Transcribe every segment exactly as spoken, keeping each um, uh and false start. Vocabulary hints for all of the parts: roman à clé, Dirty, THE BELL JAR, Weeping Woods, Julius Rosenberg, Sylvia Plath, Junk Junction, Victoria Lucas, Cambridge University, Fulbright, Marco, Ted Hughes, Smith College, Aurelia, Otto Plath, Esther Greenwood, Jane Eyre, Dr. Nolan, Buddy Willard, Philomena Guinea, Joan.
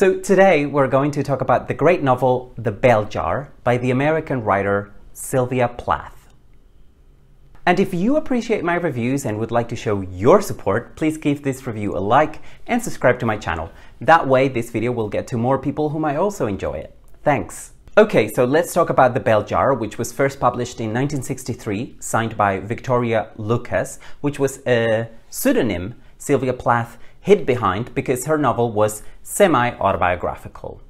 So today we're going to talk about the great novel The Bell Jar by the American writer Sylvia Plath. And if you appreciate my reviews and would like to show your support, please give this review a like and subscribe to my channel. That way this video will get to more people who might also enjoy it. Thanks! Okay, so let's talk about The Bell Jar, which was first published in nineteen sixty-three, signed by Victoria Lucas, which was a pseudonym Sylvia Plath hid behind because her novel was semi-autobiographical.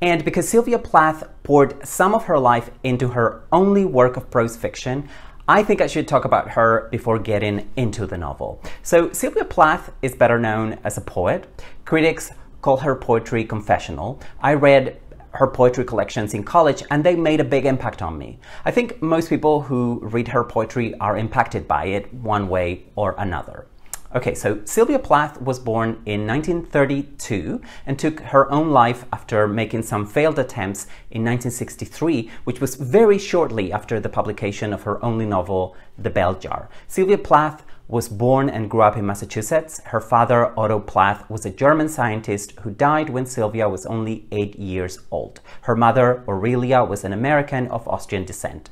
And because Sylvia Plath poured some of her life into her only work of prose fiction, I think I should talk about her before getting into the novel. So Sylvia Plath is better known as a poet. Critics call her poetry confessional. I read her poetry collections in college and they made a big impact on me. I think most people who read her poetry are impacted by it one way or another. Okay, so Sylvia Plath was born in nineteen thirty-two and took her own life after making some failed attempts in nineteen sixty-three, which was very shortly after the publication of her only novel, The Bell Jar. Sylvia Plath was born and grew up in Massachusetts. Her father, Otto Plath, was a German scientist who died when Sylvia was only eight years old. Her mother, Aurelia, was an American of Austrian descent.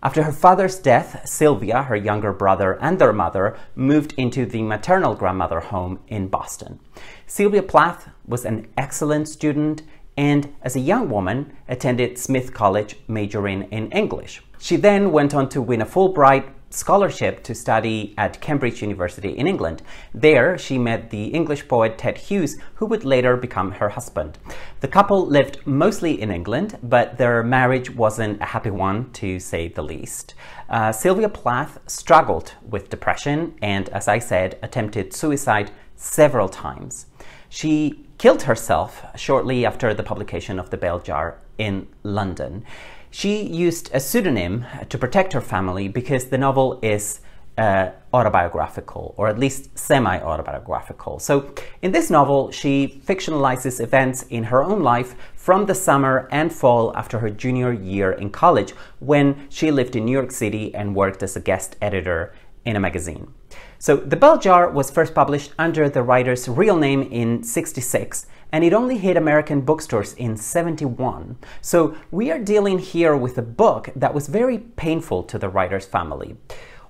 After her father's death, Sylvia, her younger brother, and their mother moved into the maternal grandmother home in Boston. Sylvia Plath was an excellent student and, as a young woman, attended Smith College, majoring in English. She then went on to win a Fulbright scholarship to study at Cambridge University in England. There, she met the English poet Ted Hughes, who would later become her husband. The couple lived mostly in England, but their marriage wasn't a happy one, to say the least. Uh, Sylvia Plath struggled with depression and, as I said, attempted suicide several times. She killed herself shortly after the publication of The Bell Jar in London. She used a pseudonym to protect her family because the novel is uh, autobiographical, or at least semi-autobiographical. So in this novel, she fictionalizes events in her own life from the summer and fall after her junior year in college, when she lived in New York City and worked as a guest editor in a magazine. So The Bell Jar was first published under the writer's real name in sixty-six, and it only hit American bookstores in seventy-one. So we are dealing here with a book that was very painful to the writer's family.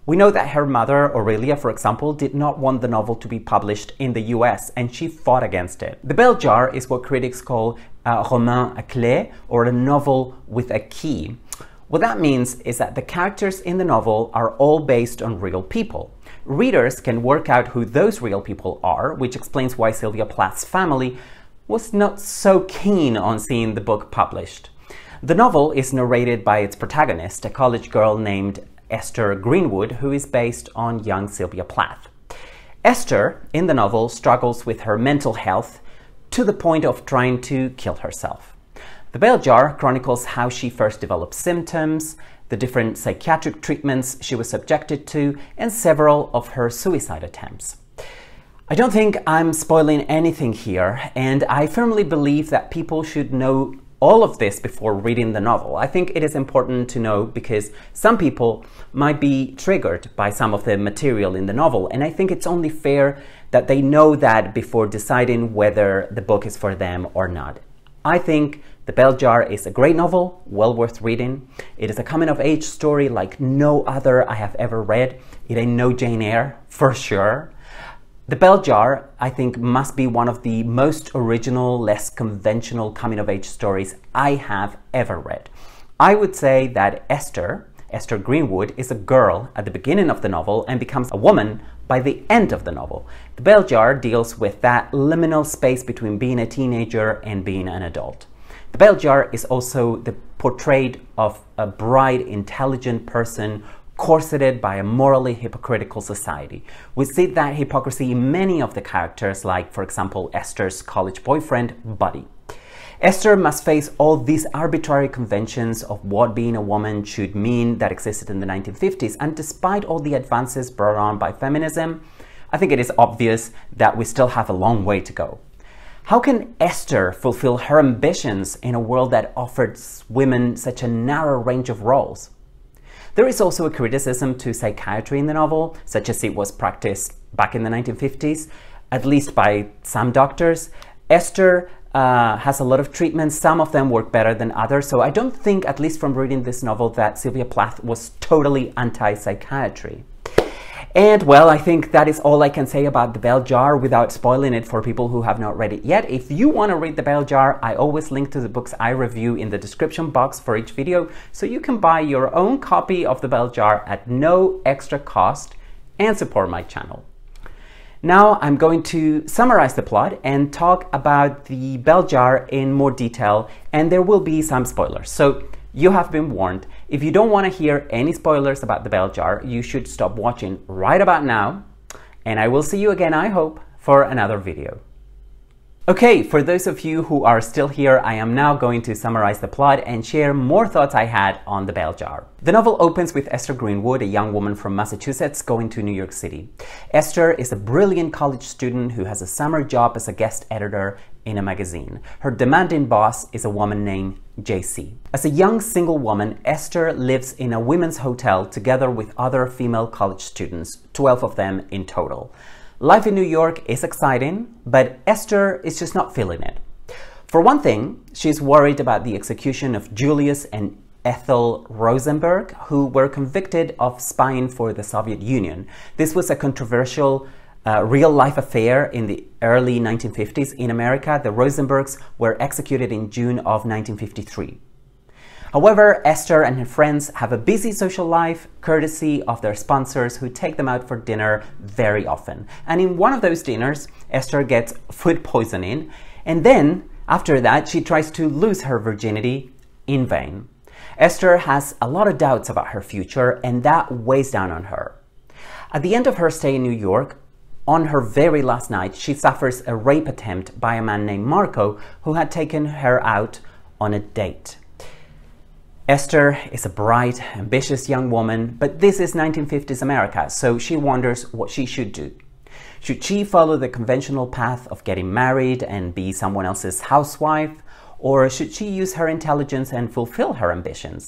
We know that her mother, Aurelia, for example, did not want the novel to be published in the U S, and she fought against it. The Bell Jar is what critics call a roman à clé, or a novel with a key. What that means is that the characters in the novel are all based on real people. Readers can work out who those real people are, which explains why Sylvia Plath's family was not so keen on seeing the book published. The novel is narrated by its protagonist, a college girl named Esther Greenwood, who is based on young Sylvia Plath. Esther, in the novel, struggles with her mental health to the point of trying to kill herself. The Bell Jar chronicles how she first developed symptoms, the different psychiatric treatments she was subjected to, and several of her suicide attempts. I don't think I'm spoiling anything here, and I firmly believe that people should know all of this before reading the novel. I think it is important to know because some people might be triggered by some of the material in the novel, and I think it's only fair that they know that before deciding whether the book is for them or not. I think The Bell Jar is a great novel, well worth reading. It is a coming-of-age story like no other I have ever read. It ain't no Jane Eyre, for sure. The Bell Jar, I think, must be one of the most original, less conventional coming-of-age stories I have ever read. I would say that Esther, Esther Greenwood, is a girl at the beginning of the novel and becomes a woman by the end of the novel. The Bell Jar deals with that liminal space between being a teenager and being an adult. The Bell Jar is also the portrait of a bright, intelligent person corseted by a morally hypocritical society. We see that hypocrisy in many of the characters, like, for example, Esther's college boyfriend, Buddy. Esther must face all these arbitrary conventions of what being a woman should mean that existed in the nineteen fifties, and despite all the advances brought on by feminism, I think it is obvious that we still have a long way to go. How can Esther fulfill her ambitions in a world that offers women such a narrow range of roles? There is also a criticism to psychiatry in the novel, such as it was practiced back in the nineteen fifties, at least by some doctors. Esther uh, has a lot of treatments. Some of them work better than others. So I don't think, at least from reading this novel, that Sylvia Plath was totally anti-psychiatry. And well, I think that is all I can say about The Bell Jar without spoiling it for people who have not read it yet. If you want to read The Bell Jar, I always link to the books I review in the description box for each video, so you can buy your own copy of The Bell Jar at no extra cost and support my channel. Now I'm going to summarize the plot and talk about The Bell Jar in more detail, and there will be some spoilers. So you have been warned. If you don't want to hear any spoilers about The Bell Jar, you should stop watching right about now, and I will see you again, I hope, for another video. Okay, for those of you who are still here, I am now going to summarize the plot and share more thoughts I had on The Bell Jar. The novel opens with Esther Greenwood, a young woman from Massachusetts, going to New York City. Esther is a brilliant college student who has a summer job as a guest editor in a magazine. Her demanding boss is a woman named J C. As a young single woman, Esther lives in a women's hotel together with other female college students, twelve of them in total. Life in New York is exciting, but Esther is just not feeling it. For one thing, she's worried about the execution of Julius and Ethel Rosenberg, who were convicted of spying for the Soviet Union. This was a controversial Uh, real-life affair in the early nineteen fifties in America. The Rosenbergs were executed in June of nineteen fifty-three. However, Esther and her friends have a busy social life, courtesy of their sponsors who take them out for dinner very often. And in one of those dinners, Esther gets food poisoning, and then, after that, she tries to lose her virginity in vain. Esther has a lot of doubts about her future, and that weighs down on her. At the end of her stay in New York, on her very last night, she suffers a rape attempt by a man named Marco, who had taken her out on a date. Esther is a bright, ambitious young woman, but this is nineteen fifties America, so she wonders what she should do. Should she follow the conventional path of getting married and be someone else's housewife, or should she use her intelligence and fulfill her ambitions?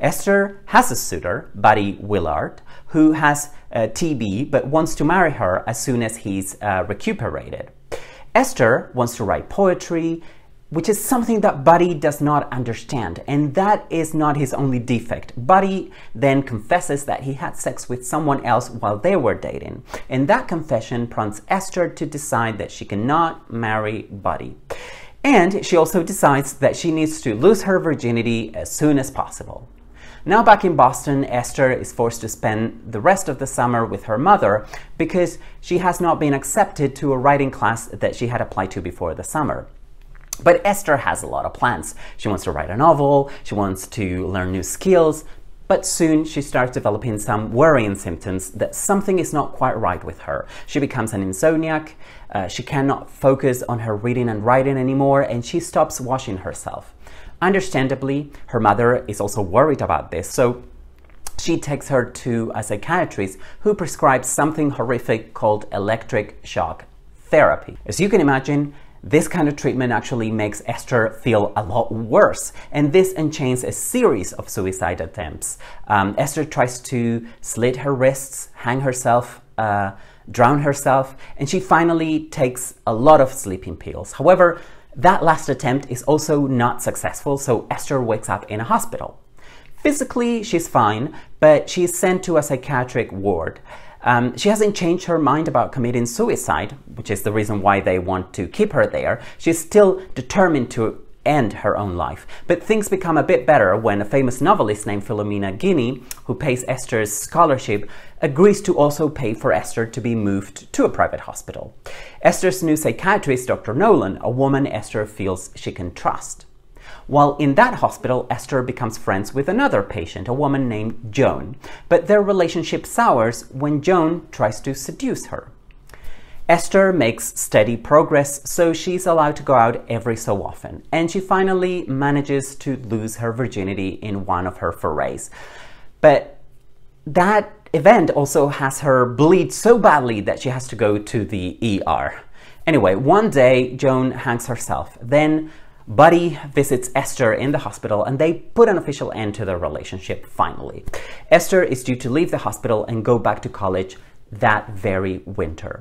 Esther has a suitor, Buddy Willard, who has uh, T B but wants to marry her as soon as he's uh, recuperated. Esther wants to write poetry, which is something that Buddy does not understand, and that is not his only defect. Buddy then confesses that he had sex with someone else while they were dating, and that confession prompts Esther to decide that she cannot marry Buddy. And she also decides that she needs to lose her virginity as soon as possible. Now back in Boston, Esther is forced to spend the rest of the summer with her mother because she has not been accepted to a writing class that she had applied to before the summer. But Esther has a lot of plans. She wants to write a novel, she wants to learn new skills, but soon she starts developing some worrying symptoms that something is not quite right with her. She becomes an insomniac, uh, she cannot focus on her reading and writing anymore, and she stops washing herself. Understandably, her mother is also worried about this, so she takes her to a psychiatrist who prescribes something horrific called electric shock therapy. As you can imagine, this kind of treatment actually makes Esther feel a lot worse, and this enchains a series of suicide attempts. Um, Esther tries to slit her wrists, hang herself, uh, drown herself, and she finally takes a lot of sleeping pills. However, that last attempt is also not successful, so Esther wakes up in a hospital. Physically, she's fine, but she's sent to a psychiatric ward. Um, she hasn't changed her mind about committing suicide, which is the reason why they want to keep her there. She's still determined to end her own life. But things become a bit better when a famous novelist named Philomena Guinea, who pays Esther's scholarship, agrees to also pay for Esther to be moved to a private hospital. Esther's new psychiatrist, Doctor Nolan, a woman Esther feels she can trust. While in that hospital, Esther becomes friends with another patient, a woman named Joan, but their relationship sours when Joan tries to seduce her. Esther makes steady progress, so she's allowed to go out every so often, and she finally manages to lose her virginity in one of her forays. But that event also has her bleed so badly that she has to go to the E R. Anyway, one day Joan hangs herself. Then Buddy visits Esther in the hospital, and they put an official end to their relationship finally. Esther is due to leave the hospital and go back to college that very winter.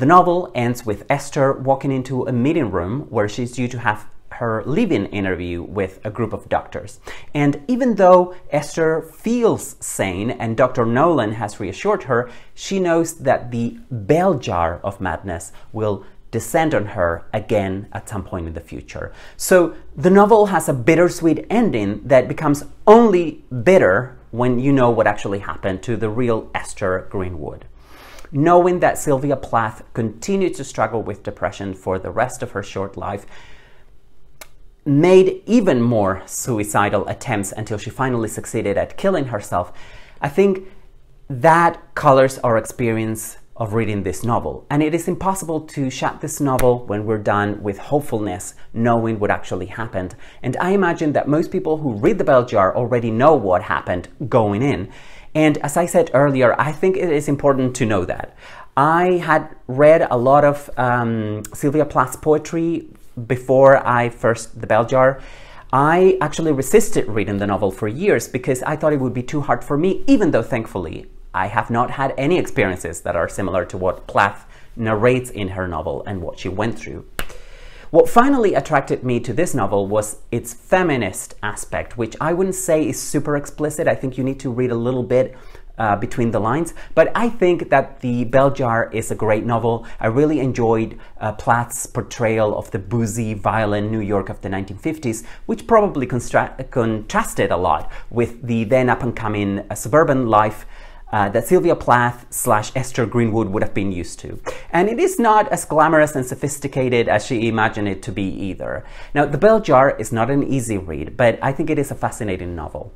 The novel ends with Esther walking into a meeting room where she's due to have her leave-in interview with a group of doctors. And even though Esther feels sane and Doctor Nolan has reassured her, she knows that the bell jar of madness will descend on her again at some point in the future. So the novel has a bittersweet ending that becomes only bitter when you know what actually happened to the real Esther Greenwood. Knowing that Sylvia Plath continued to struggle with depression for the rest of her short life, made even more suicidal attempts until she finally succeeded at killing herself, I think that colors our experience of reading this novel. And it is impossible to shut this novel when we're done with hopefulness, knowing what actually happened. And I imagine that most people who read The Bell Jar already know what happened going in. And as I said earlier, I think it is important to know that. I had read a lot of um, Sylvia Plath's poetry before I first read The Bell Jar. I actually resisted reading the novel for years because I thought it would be too hard for me, even though thankfully I have not had any experiences that are similar to what Plath narrates in her novel and what she went through. What finally attracted me to this novel was its feminist aspect, which I wouldn't say is super explicit. I think you need to read a little bit uh, between the lines, but I think that The Bell Jar is a great novel. I really enjoyed uh, Plath's portrayal of the boozy, violent New York of the nineteen fifties, which probably contrasted a lot with the then up-and-coming uh, suburban life Uh, that Sylvia Plath slash Esther Greenwood would have been used to. And it is not as glamorous and sophisticated as she imagined it to be either. Now, The Bell Jar is not an easy read, but I think it is a fascinating novel.